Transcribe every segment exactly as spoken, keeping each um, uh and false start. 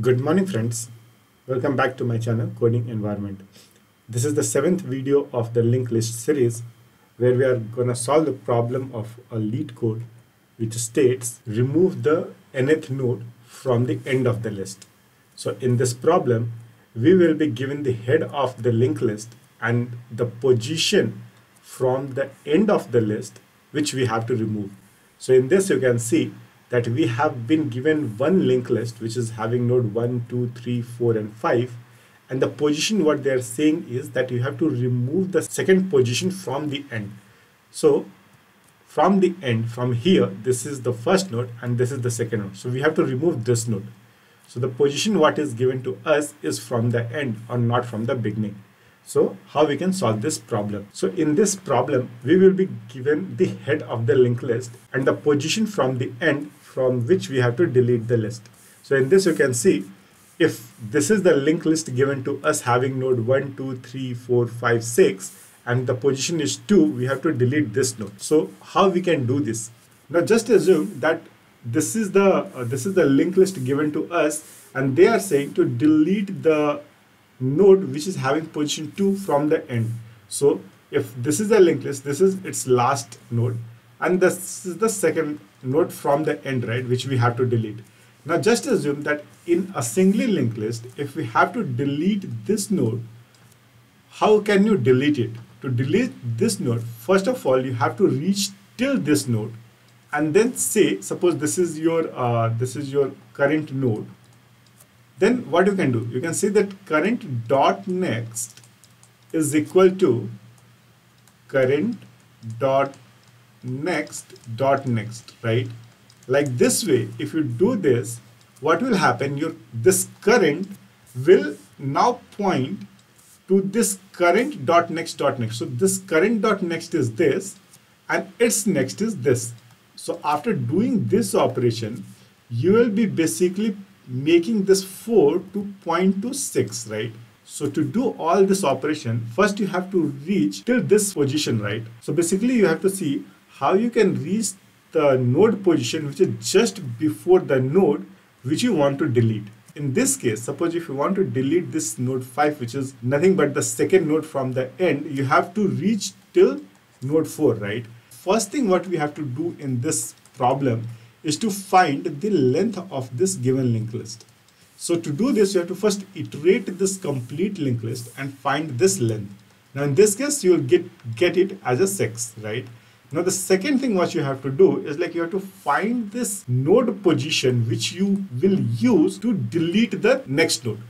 Good morning friends, welcome back to my channel Coding Environment. This is the seventh video of the linked list series where we are going to solve the problem of a leet code which states remove the nth node from the end of the list. So in this problem we will be given the head of the linked list and the position from the end of the list which we have to remove. So in this you can see that we have been given one linked list which is having node one, two, three, four and five, and the position what they are saying is that you have to remove the second position from the end. So from the end, from here, this is the first node and this is the second node. So we have to remove this node. So the position what is given to us is from the end or not from the beginning. So how we can solve this problem? So in this problem, we will be given the head of the linked list and the position from the end from which we have to delete the list. So in this you can see, if this is the linked list given to us having node one, two, three, four, five, six and the position is two, we have to delete this node. So how we can do this? Now just assume that this is the uh, this is the linked list given to us and they are saying to delete the node which is having position two from the end. So if this is the linked list, this is its last node and this is the second node from the end, right, which we have to delete. Now just assume that in a singly linked list, if we have to delete this node, how can you delete it? To delete this node, first of all you have to reach till this node and then say, suppose this is your uh, this is your current node. Then what you can do, you can say that current dot next is equal to current dot next dot next, right? Like this way, if you do this, what will happen, your this current will now point to this current dot next dot next. So this current dot next is this and its next is this. So after doing this operation, you will be basically making this four to point to six, right? So to do all this operation, first you have to reach till this position, right? So basically you have to see how you can reach the node position which is just before the node which you want to delete. In this case, suppose if you want to delete this node five, which is nothing but the second node from the end, you have to reach till node four, right? First thing what we have to do in this problem is to find the length of this given linked list. So to do this, you have to first iterate this complete linked list and find this length. Now in this case, you will get get it as a six, right? Now the second thing what you have to do is, like, you have to find this node position which you will use to delete the next node.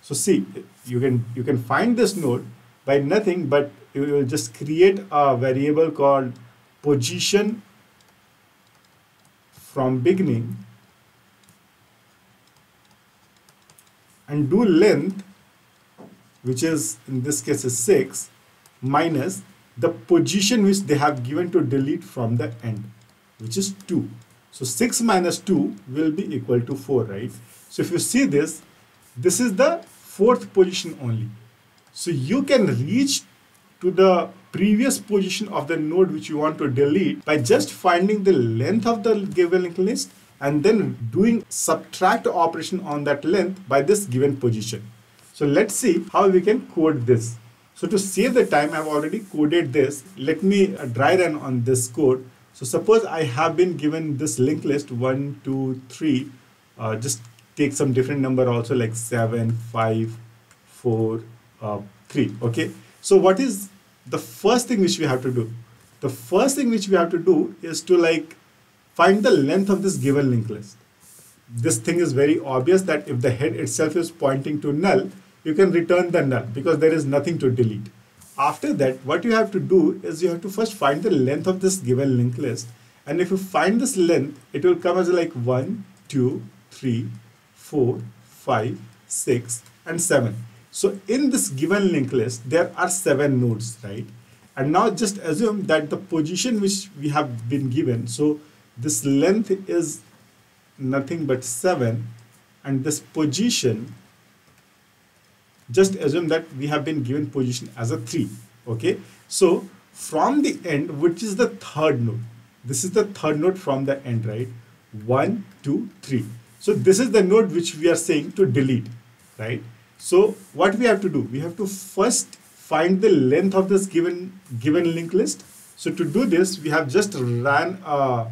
So see, you can you can find this node by nothing, but you will just create a variable called position from beginning and do length, which is in this case is six, minus the position which they have given to delete from the end, which is two. So six minus two will be equal to four, right? So if you see this, this is the fourth position only. So you can reach to the previous position of the node which you want to delete by just finding the length of the given linked list and then doing subtract operation on that length by this given position. So let's see how we can code this. So to save the time, I've already coded this. Let me dry run on this code. So suppose I have been given this linked list one, two, three, uh, just take some different number also, like seven, five, four, uh, three, okay? So what is the first thing which we have to do? The first thing which we have to do is to, like, find the length of this given linked list. This thing is very obvious that if the head itself is pointing to null, you can return the null because there is nothing to delete. After that, what you have to do is you have to first find the length of this given linked list. And if you find this length, it will come as like one, two, three, four, five, six and seven. So in this given linked list, there are seven nodes, right? And now just assume that the position which we have been given, so this length is nothing but seven, and this position, just assume that we have been given position as a three, okay? So from the end, which is the third node, this is the third node from the end, right? one, two, three. So this is the node which we are saying to delete, right? So what we have to do, we have to first find the length of this given given linked list. So to do this, we have just ran a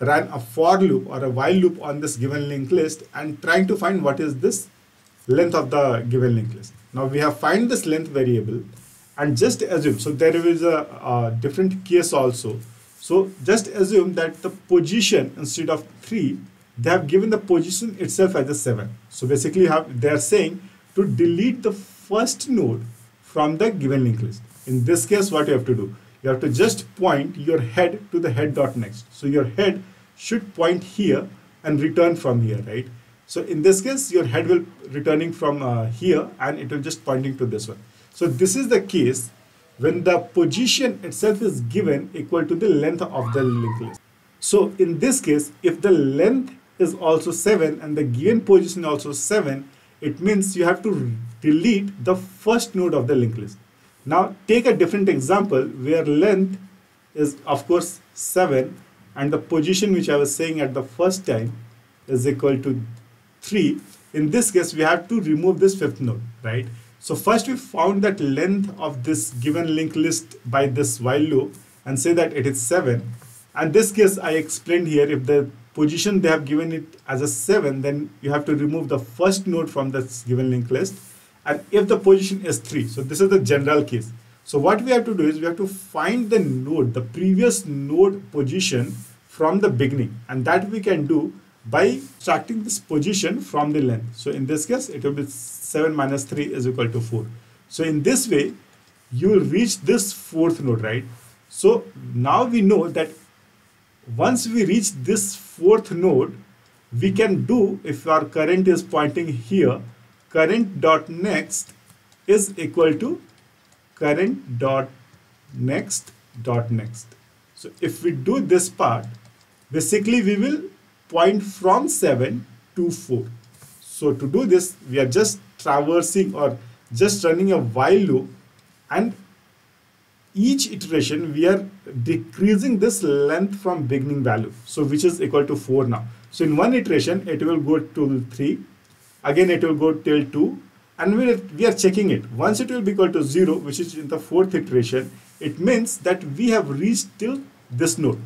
ran a for loop or a while loop on this given linked list and trying to find what is this length of the given linked list. Now we have find this length variable and just assume, so there is a, a different case also. So just assume that the position, instead of three, they have given the position itself as a seven. So basically you have, they are saying to delete the first node from the given linked list. In this case, what you have to do, you have to just point your head to the head.next. So your head should point here and return from here, right? So in this case, your head will returning from uh, here and it will just pointing to this one. So this is the case when the position itself is given equal to the length of the linked list. So in this case, if the length is also seven and the given position also seven, it means you have to delete the first node of the linked list. Now take a different example where length is of course seven and the position which I was saying at the first time is equal to three. In this case, we have to remove this fifth node, right? So first we found that length of this given linked list by this while loop and say that it is seven. And this case I explained here, if the position they have given it as a seven, then you have to remove the first node from this given linked list. And if the position is three, so this is the general case. So what we have to do is we have to find the node, the previous node position from the beginning, and that we can do by subtracting this position from the length. So in this case, it will be seven minus three is equal to four. So in this way, you will reach this fourth node, right? So now we know that once we reach this fourth node, we can do, if our current is pointing here, current.next is equal to current.next.next. So if we do this part, basically we will point from seven to four. So to do this, we are just traversing or just running a while loop, and each iteration we are decreasing this length from beginning value, so which is equal to four now. So in one iteration, it will go to three. Again, it will go till two, and we are, we are checking it. Once it will be equal to zero, which is in the fourth iteration, it means that we have reached till this node.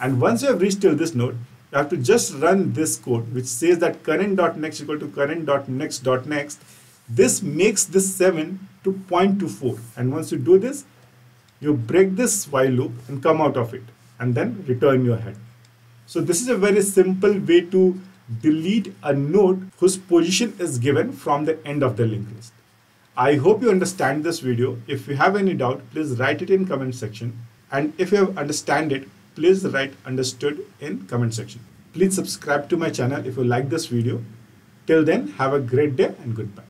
And once you have reached till this node, you have to just run this code, which says that current.next equal to current.next.next. This makes this seven to point to four. And once you do this, you break this while loop and come out of it, and then return your head. So this is a very simple way to delete a node whose position is given from the end of the linked list. I hope you understand this video. If you have any doubt, please write it in comment section. And if you have understand it, please write understood in comment section. Please subscribe to my channel if you like this video. Till then, have a great day and goodbye.